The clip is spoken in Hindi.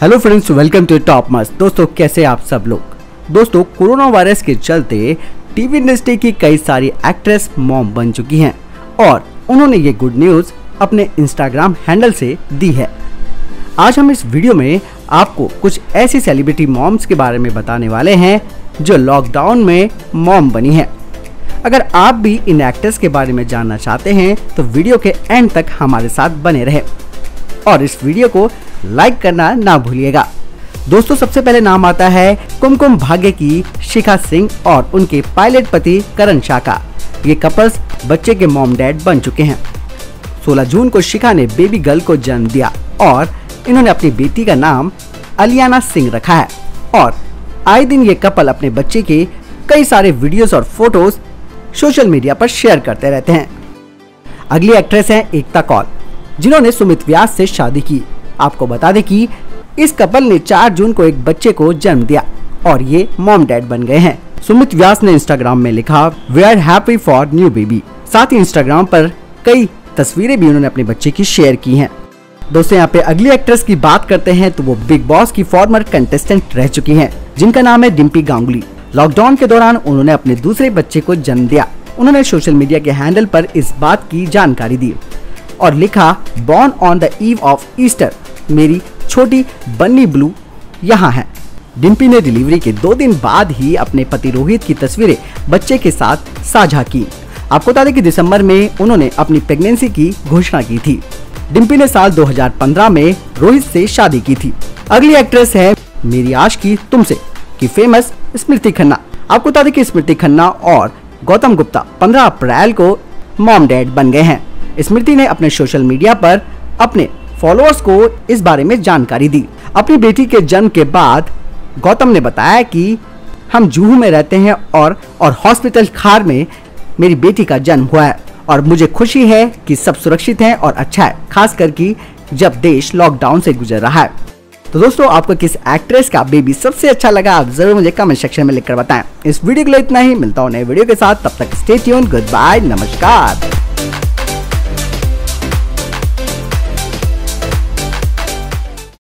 Hello friends, welcome to top must. दोस्तों कैसे आप सब लोग। दोस्तों कोरोना वायरस के चलते टीवी इंडस्ट्री की कई सारी एक्ट्रेस मॉम बन चुकी हैं और उन्होंने ये गुड न्यूज़ अपने इंस्टाग्राम हैंडल से दी है। आज हम इस वीडियो में आपको कुछ ऐसी सेलिब्रिटी मॉम्स के बारे में बताने वाले हैं जो लॉकडाउन में मॉम बनी हैं। अगर आप भी इन एक्ट्रेस के बारे में जानना चाहते हैं तो वीडियो के एंड तक हमारे साथ बने रहें और इस वीडियो को लाइक करना ना भूलिएगा। दोस्तों सबसे पहले नाम आता है कुमकुम भाग्य की शिखा सिंह और उनके पायलट पति करण शाह का। ये कपल्स बच्चे के मॉम डैड बन चुके हैं। 16 जून को शिखा ने बेबी गर्ल को जन्म दिया और इन्होंने अपनी बेटी का नाम अलियाना सिंह रखा है और आए दिन ये कपल अपने बच्चे के कई सारे वीडियोस और फोटोज सोशल मीडिया पर शेयर करते रहते हैं। अगली एक्ट्रेस है एकता कौर जिन्होंने सुमित व्यास से शादी की। आपको बता दें कि इस कपल ने 4 जून को एक बच्चे को जन्म दिया और ये मॉम डैड बन गए हैं। सुमित व्यास ने इंस्टाग्राम में लिखा we are happy for new baby. साथ ही इंस्टाग्राम पर कई तस्वीरें भी उन्होंने अपने बच्चे की शेयर की हैं। दोस्तों यहाँ पे अगली एक्ट्रेस की बात करते हैं तो वो बिग बॉस की फॉर्मर कंटेस्टेंट रह चुकी है जिनका नाम है डिम्पी गांगुली। लॉकडाउन के दौरान उन्होंने अपने दूसरे बच्चे को जन्म दिया। उन्होंने सोशल मीडिया के हैंडल पर इस बात की जानकारी दी और लिखा born on the eve of Easter, मेरी छोटी बन्नी ब्लू यहाँ है। डिम्पी ने डिलीवरी के 2 दिन बाद ही अपने पति रोहित की तस्वीरें बच्चे के साथ साझा की। आपको बता दें कि दिसंबर में उन्होंने अपनी प्रेगनेंसी की घोषणा की थी। डिम्पी ने साल 2015 में रोहित से शादी की थी। अगली एक्ट्रेस है मेरी आशिकी तुमसे की फेमस स्मृति खन्ना। आपको बता दें कि स्मृति खन्ना और गौतम गुप्ता 15 अप्रैल को मॉम डैड बन गए हैं। स्मृति ने अपने सोशल मीडिया पर अपने फॉलोअर्स को इस बारे में जानकारी दी। अपनी बेटी के जन्म के बाद गौतम ने बताया कि हम जूहू में रहते हैं और हॉस्पिटल खार में मेरी बेटी का जन्म हुआ है और मुझे खुशी है कि सब सुरक्षित हैं और अच्छा है, खास करके जब देश लॉकडाउन से गुजर रहा है। तो दोस्तों आपको किस एक्ट्रेस का बेबी सबसे अच्छा लगा आप जरूर मुझे कमेंट सेक्शन में लिखकर बताएं। इस वीडियो के लिए इतना ही, मिलता हूं नए वीडियो के साथ, तब तक स्टे ट्यून्ड, गुड बाय, नमस्कार।